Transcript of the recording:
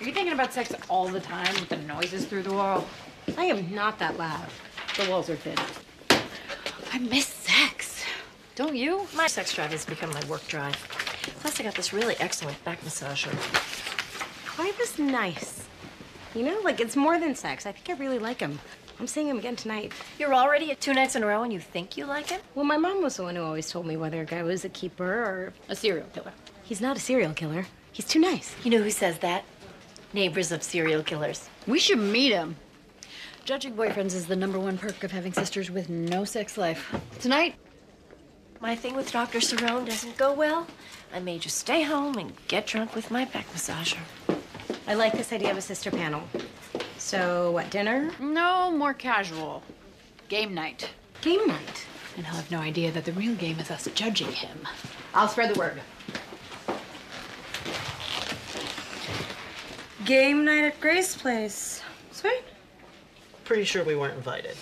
Are you thinking about sex all the time with the noises through the wall? I am not that loud. The walls are thin. I miss sex. Don't you? My sex drive has become my work drive. Plus, I got this really excellent back massager. Why was nice? You know, like, it's more than sex. I think I really like him. I'm seeing him again tonight. You're already at 2 nights in a row and you think you like him? Well, my mom was the one who always told me whether a guy was a keeper or a serial killer. He's not a serial killer. He's too nice. You know who says that? Neighbors of serial killers. We should meet him. Judging boyfriends is the #1 perk of having sisters with no sex life. Tonight, my thing with Dr. Cerone doesn't go well. I may just stay home and get drunk with my back massager. I like this idea of a sister panel. So, what, dinner? No, more casual. Game night. Game night? And he'll have no idea that the real game is us judging him. I'll spread the word. Game night at Grace's place. Sweet. Pretty sure we weren't invited.